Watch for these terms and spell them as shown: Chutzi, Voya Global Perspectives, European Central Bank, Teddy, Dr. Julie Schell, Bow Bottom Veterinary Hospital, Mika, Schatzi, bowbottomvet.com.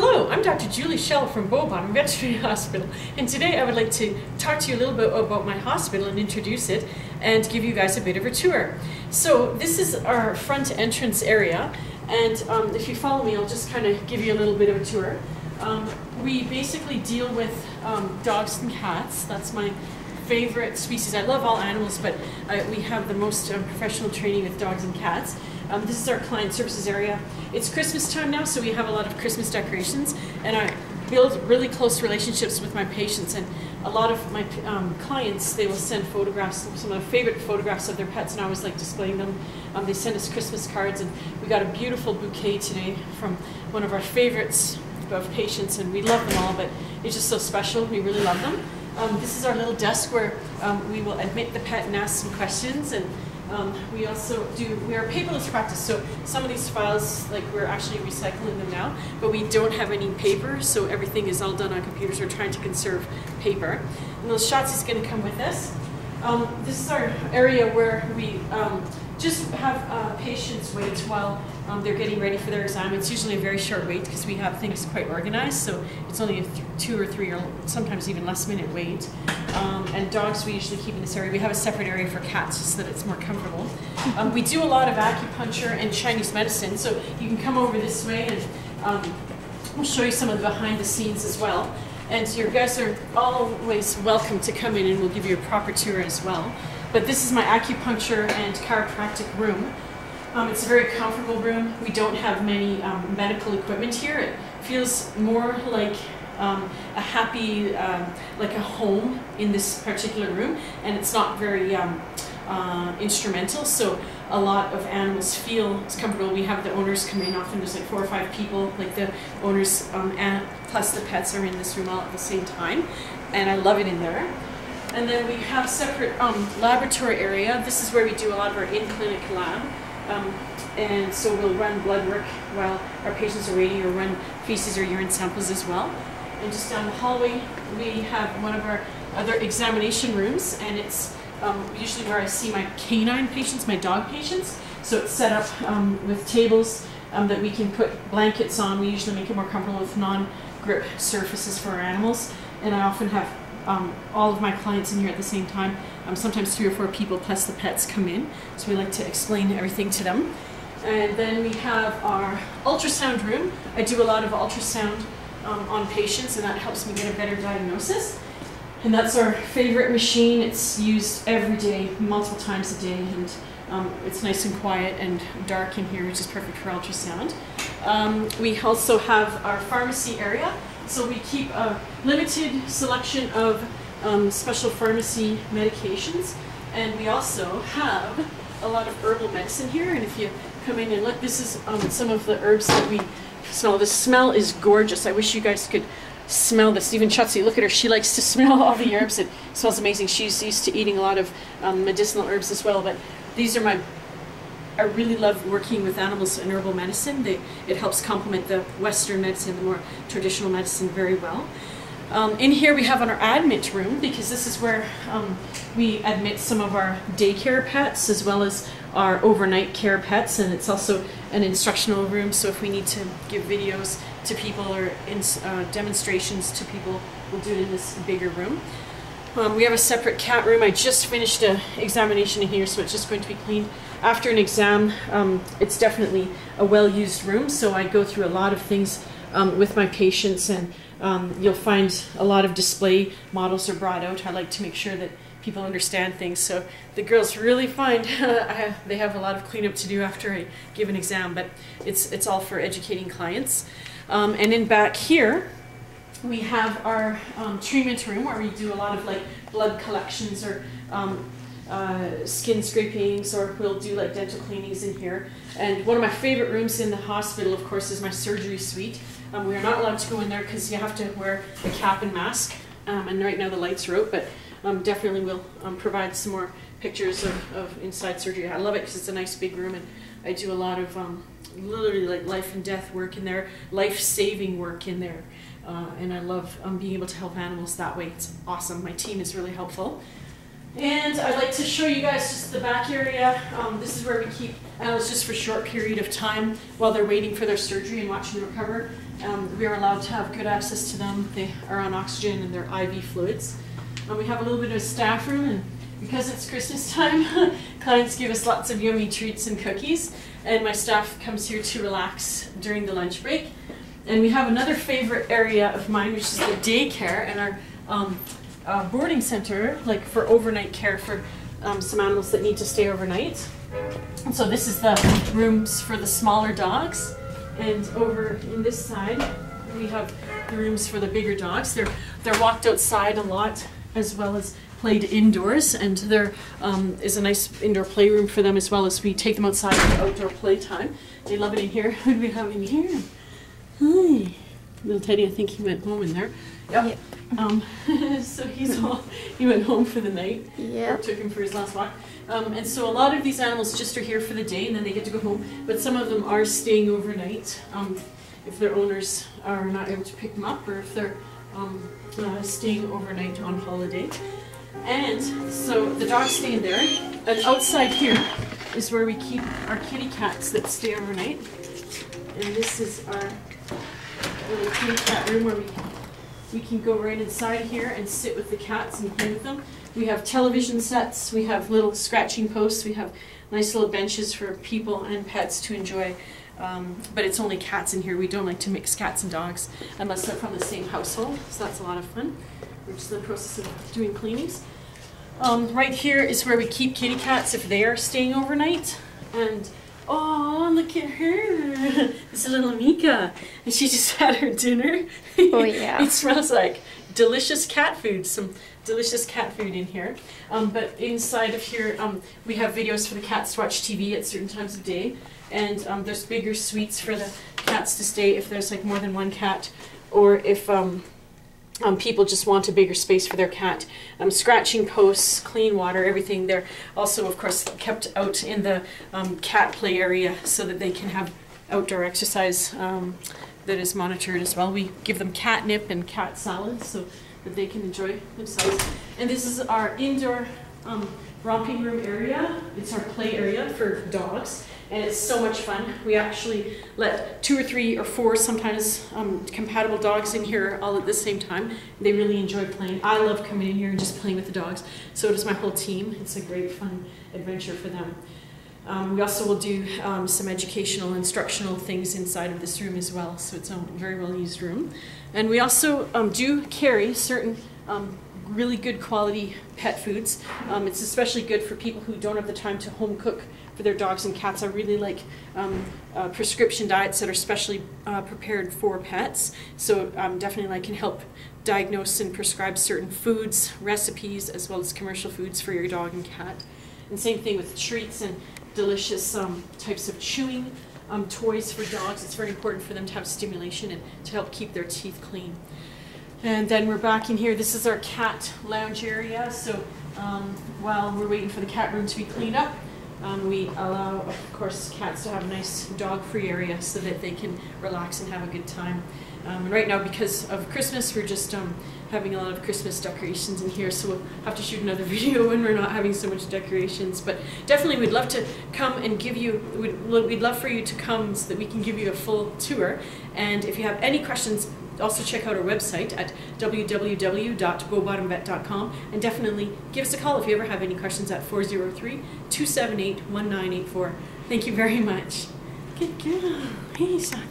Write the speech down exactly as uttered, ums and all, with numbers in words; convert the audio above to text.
Hello, I'm Doctor Julie Schell from Bow Bottom Veterinary Hospital, and today I would like to talk to you a little bit about my hospital and introduce it and give you guys a bit of a tour. So this is our front entrance area, and um, if you follow me, I'll just kind of give you a little bit of a tour. Um, we basically deal with um, dogs and cats. That's my favorite species. I love all animals, but uh, we have the most um, professional training with dogs and cats. Um, this is our client services area. It's Christmas time now, so we have a lot of Christmas decorations, and I build really close relationships with my patients, and a lot of my um, clients, they will send photographs, some of my favorite photographs of their pets, and I always like displaying them. Um, they send us Christmas cards, and we got a beautiful bouquet today from one of our favorites of patients, and we love them all, but it's just so special. We really love them. Um, this is our little desk where um, we will admit the pet and ask some questions, and Um, we also do, we're a paperless practice, so some of these files, like we're actually recycling them now, but we don't have any paper, so everything is all done on computers. We're trying to conserve paper. And those Schatzi is going to come with us. Um, this is our area where we um, just have uh, patients wait while um, they're getting ready for their exam. It's usually a very short wait because we have things quite organized, so it's only a th two or three or sometimes even less minute wait. Um, and dogs we usually keep in this area. We have a separate area for cats just so that it's more comfortable. Um, we do a lot of acupuncture and Chinese medicine, so you can come over this way and um, we'll show you some of the behind the scenes as well. And your guys are always welcome to come in, and we'll give you a proper tour as well. But this is my acupuncture and chiropractic room. Um, it's a very comfortable room. We don't have many um, medical equipment here. It feels more like um, a happy, um, like a home in this particular room. And it's not very um, uh, instrumental, so a lot of animals feel it's comfortable. We have the owners come in. Often there's like four or five people, like the owners um, and plus the pets are in this room all at the same time, and I love it in there. And then we have separate um, laboratory area. This is where we do a lot of our in-clinic lab, um, and so we'll run blood work while our patients are waiting, or run feces or urine samples as well. And just down the hallway we have one of our other examination rooms, and it's Um, usually where I see my canine patients, my dog patients. So it's set up um, with tables um, that we can put blankets on. We usually make it more comfortable with non-grip surfaces for our animals. And I often have um, all of my clients in here at the same time. Um, sometimes three or four people plus the pets come in. So we like to explain everything to them. And then we have our ultrasound room. I do a lot of ultrasound um, on patients, and that helps me get a better diagnosis. And that's our favorite machine. It's used every day, multiple times a day, and um, it's nice and quiet and dark in here, which is perfect for ultrasound. Um, we also have our pharmacy area, so we keep a limited selection of um, special pharmacy medications, and we also have a lot of herbal medicine here. And if you come in and look, this is um, some of the herbs that we smell. The smell is gorgeous. I wish you guys could smell this. Even Chutzi, look at her. She likes to smell all the herbs. It smells amazing. She's used to eating a lot of um, medicinal herbs as well. But these are my, I really love working with animals in herbal medicine. They, it helps complement the Western medicine, the more traditional medicine, very well. Um, in here we have our admit room, because this is where um, we admit some of our daycare pets as well as our overnight care pets, and it's also an instructional room, so if we need to give videos to people or in, uh, demonstrations to people, we'll do it in this bigger room. Um, we have a separate cat room. I just finished an examination in here, so it's just going to be cleaned. After an exam, um, it's definitely a well-used room, so I go through a lot of things um, with my patients, and um, you'll find a lot of display models are brought out. I like to make sure that people understand things, so the girls really find uh, they have a lot of cleanup to do after I give an exam, but it's, it's all for educating clients. Um, and then back here, we have our um, treatment room where we do a lot of like blood collections or um, uh, skin scrapings, or we'll do like dental cleanings in here. And one of my favorite rooms in the hospital, of course, is my surgery suite. Um, we are not allowed to go in there because you have to wear a cap and mask. Um, and right now the lights are out, but um, definitely we'll um, provide some more pictures of, of inside surgery. I love it because it's a nice big room, and I do a lot of um, literally like life and death work in there, life-saving work in there, uh, and I love um, being able to help animals that way. It's awesome. My team is really helpful. And I'd like to show you guys just the back area. Um, this is where we keep Uh, it's just for a short period of time while they're waiting for their surgery and watching them recover. Um, we are allowed to have good access to them. They are on oxygen and their I V fluids. And we have a little bit of a staff room, and because it's Christmas time, clients give us lots of yummy treats and cookies, and my staff comes here to relax during the lunch break. And we have another favorite area of mine, which is the daycare and our um, uh, boarding center, like for overnight care for um, some animals that need to stay overnight. And so this is the rooms for the smaller dogs, and over in this side we have the rooms for the bigger dogs. They're they're walked outside a lot as well as played indoors, and there um, is a nice indoor playroom for them as well as we take them outside for outdoor playtime. They love it in here. What do we have in here? Hi, little Teddy. I think he went home in there. Yep. Yep. Um, so he's all, he went home for the night. Yeah. Took him for his last walk. Um, and so a lot of these animals just are here for the day and then they get to go home. But some of them are staying overnight um, if their owners are not able to pick them up, or if they're um, uh, staying overnight on holiday. And so the dogs stay in there. And outside here is where we keep our kitty cats that stay overnight. And this is our little kitty cat room where we We can go right inside here and sit with the cats and play with them. We have television sets, we have little scratching posts, we have nice little benches for people and pets to enjoy. Um, but it's only cats in here. We don't like to mix cats and dogs unless they're from the same household, so that's a lot of fun. We're just in the process of doing cleanings. Um, right here is where we keep kitty cats if they are staying overnight. And oh, look at her. This is little Mika. And she just had her dinner. Oh, yeah. It smells like delicious cat food. Some delicious cat food in here. Um, but inside of here, um, we have videos for the cats to watch T V at certain times of day. And um, there's bigger suites for the cats to stay if there's like more than one cat, or if um, Um, people just want a bigger space for their cat. Um, scratching posts, clean water, everything. They're also, of course, kept out in the um, cat play area so that they can have outdoor exercise um, that is monitored as well. We give them catnip and cat salad so that they can enjoy themselves. And this is our indoor um, romping room area. It's our play area for dogs. And it's so much fun. We actually let two or three or four, sometimes um, compatible dogs in here all at the same time. They really enjoy playing. I love coming in here and just playing with the dogs. So does my whole team. It's a great fun adventure for them. Um, we also will do um, some educational, instructional things inside of this room as well. So it's a very well used room. And we also um, do carry certain um, really good quality pet foods. Um, it's especially good for people who don't have the time to home cook for their dogs and cats. I really like um, uh, prescription diets that are specially uh, prepared for pets. So um, definitely I can help diagnose and prescribe certain foods, recipes, as well as commercial foods for your dog and cat. And same thing with treats and delicious um, types of chewing, um, toys for dogs. It's very important for them to have stimulation and to help keep their teeth clean. And then we're back in here. This is our cat lounge area. So um, while we're waiting for the cat room to be cleaned up, Um, we allow, of course, cats to have a nice dog-free area so that they can relax and have a good time. Um, and right now, because of Christmas, we're just um, having a lot of Christmas decorations in here, so we'll have to shoot another video when we're not having so much decorations. But definitely, we'd love to come and give you, we'd, we'd love for you to come so that we can give you a full tour. And if you have any questions, also check out our website at w w w dot bow bottom vet dot com, and definitely give us a call if you ever have any questions at four zero three, two seven eight, one nine eight four. Thank you very much. Good girl. Hey, Schatzi.